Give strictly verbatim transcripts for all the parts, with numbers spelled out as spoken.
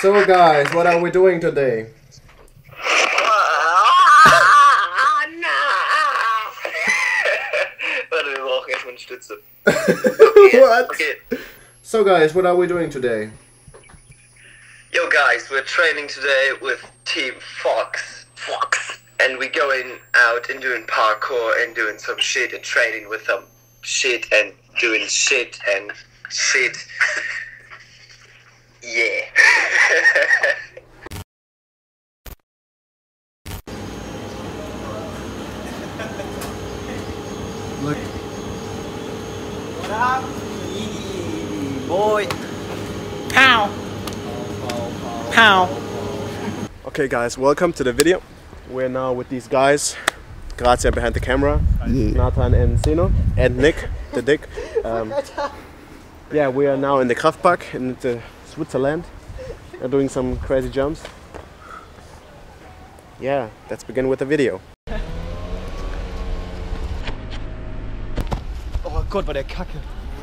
So guys, what are we doing today? What? Okay. So guys, what are we doing today? Yo guys, we're training today with Team Fox. Fox. And we're going out and doing parkour and doing some shit and training with them. Shit and doing shit and shit. Yeah. Look. What up? Boy. Pow. Pow. Okay guys, welcome to the video. We're now with these guys. Grazia behind the camera. Yeah. Natan and Zeno. And Nick, the dick. Um, yeah, we are now in the Kraftpark in the Switzerland. They're doing some crazy jumps. Yeah, let's begin with the video. Oh Gott, war der Kacke.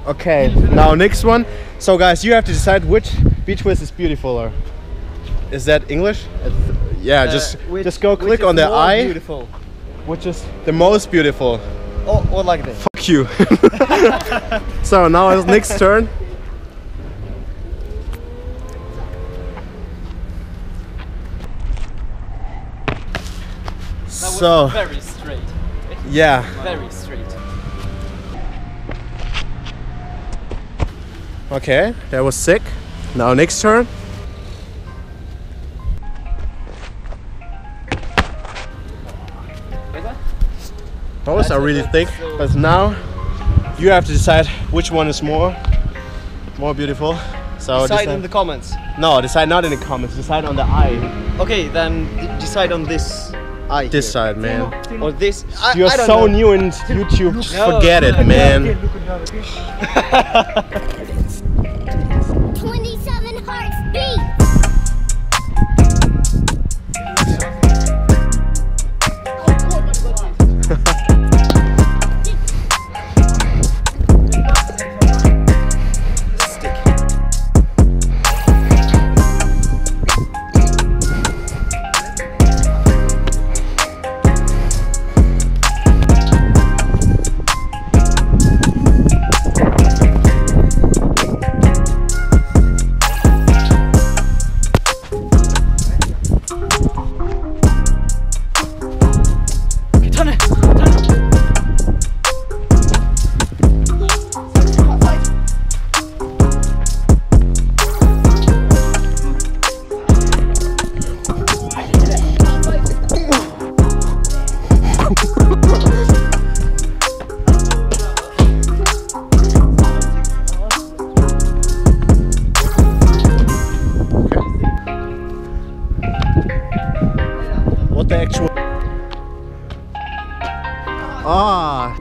Okay, now next one. So guys, you have to decide which beach twist is beautifuler. Is that English? Yeah, uh, just which, just go click on the eye. Beautiful. Which is the most beautiful? Oh, or like this. Fuck you. So now it's Nick's turn. So very straight. Yeah. Very straight. Okay, that was sick. Now next turn. Those are really thick, but now you have to decide which one is more more beautiful. So decide, decide in the comments. No, decide not in the comments. Decide on the eye. Okay, then decide on this. I this side, man. Or this. I, You're I don't so know. New in YouTube. Just no, forget no, it, no, man. twenty-seven hearts Ah.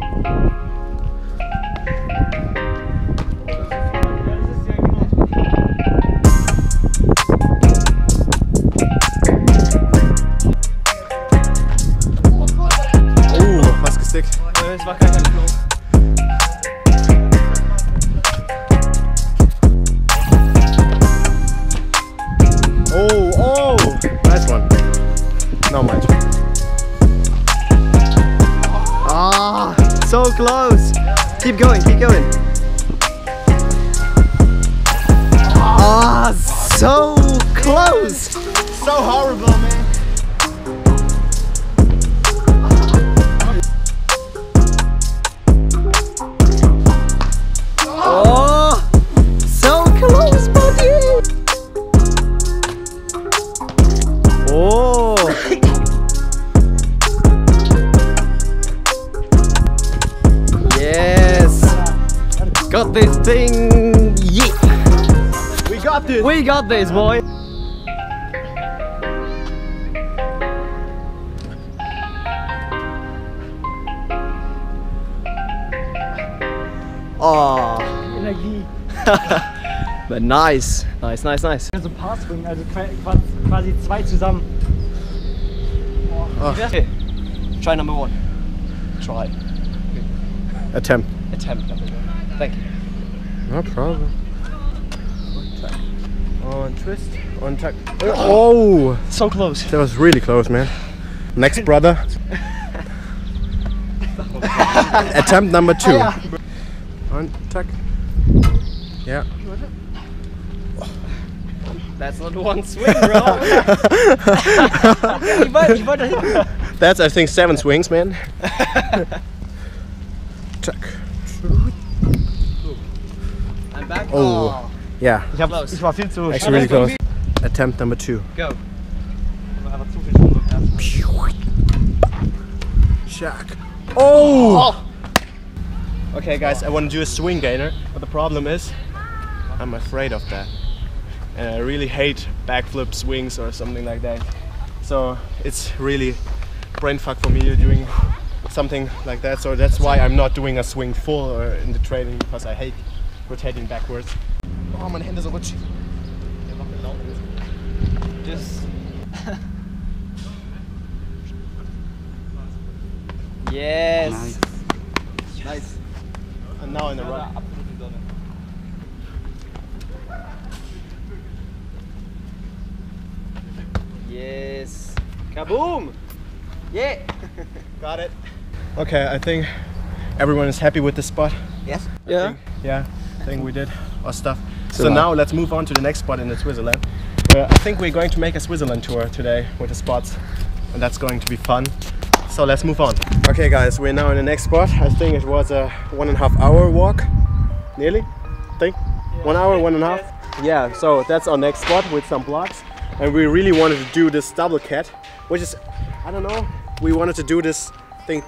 Oh, fast gestickt. Es war kein Knochen. Oh, oh, nice one. Not much. Ah, so close. Keep going, keep going. Ah, so close. So horrible, man. Got this thing, yeah! We got this! We got this, boy! Oh! Energie! But nice! Nice, nice, nice! Also Pass bringen, also quasi zwei zusammen. Oh. Okay. Try number one. Try. Okay. Attempt. Attempt number one. Thank you. No problem. On twist, on tuck. Oh! So close. That was really close, man. Next, brother. Attempt number two. Oh, yeah. On tuck. Yeah. That's not one swing, bro. That's, I think, seven swings, man. Tuck. I'm back. Oh. Yeah. Close. Actually, really close. Attempt number two. Go. Shack. Oh! Okay, guys, I want to do a swing gainer, but the problem is I'm afraid of that. And I really hate backflip swings or something like that. So it's really brain fuck for me doing something like that. So that's why I'm not doing a swing full or in the training, because I hate rotating backwards. Oh, my hand is over. Just. Yes. Nice. Yes. Nice. And now in the run. Yes. Kaboom! Yeah. Got it. Okay, I think everyone is happy with this spot. Yes. I yeah. Think, yeah. I think we did our stuff. So, so now let's move on to the next spot in the Switzerland. Uh, I think we're going to make a Switzerland tour today with the spots, and that's going to be fun. So let's move on. Okay, guys, we're now in the next spot. I think it was a one and a half hour walk, nearly. I think yeah. one hour, one and a half. Yeah. So that's our next spot with some blocks. And we really wanted to do this double cat, which is, I don't know, we wanted to do this thing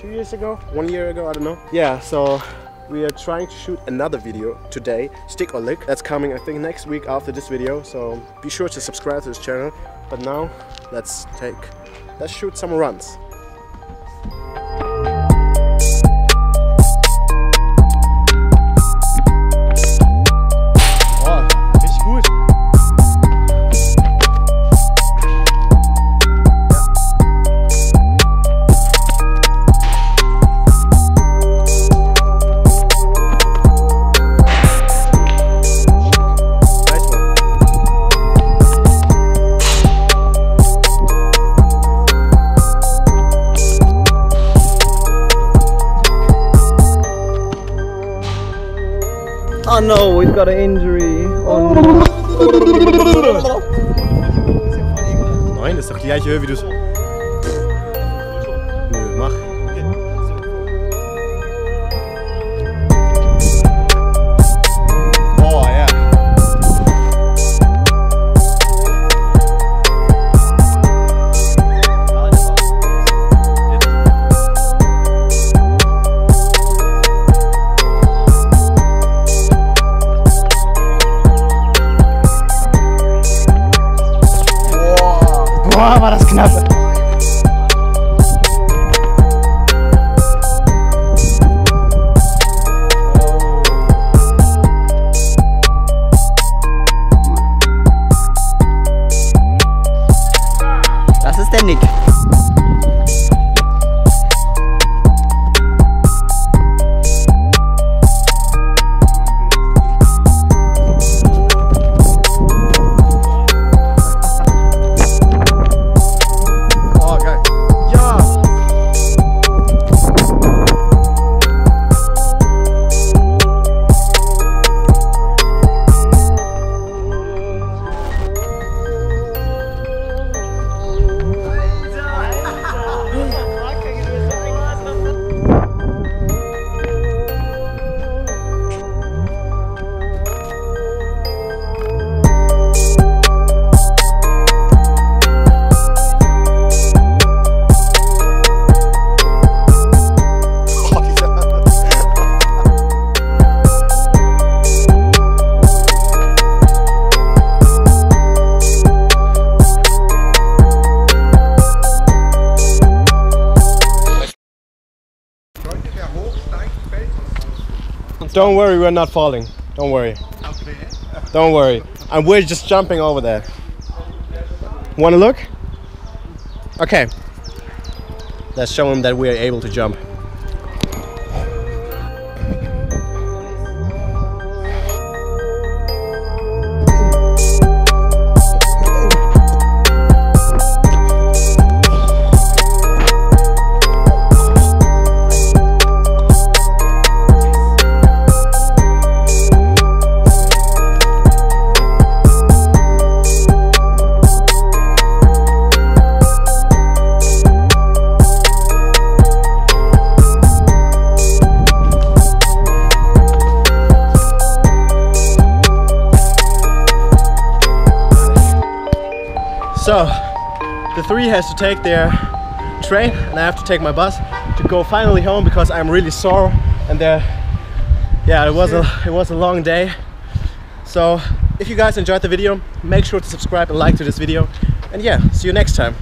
two years ago, one year ago, I don't know. Yeah, so we are trying to shoot another video today, Stick or Lick. That's coming, I think, next week after this video, so be sure to subscribe to this channel. But now, let's take, let's shoot some runs. Oh no, we've got an injury. Oh no. Nein, das ist doch die gleiche Höhe wie du. Nö, mach. Boah, war das knapp! Das ist der Nick. Don't worry, we're not falling. Don't worry. Don't worry. And we're just jumping over there. Wanna look? Okay. Let's show them that we are able to jump. So the three has to take their train and I have to take my bus to go finally home because I'm really sore and there, yeah, it was a it was a long day. So if you guys enjoyed the video, make sure to subscribe and like to this video, and yeah, see you next time.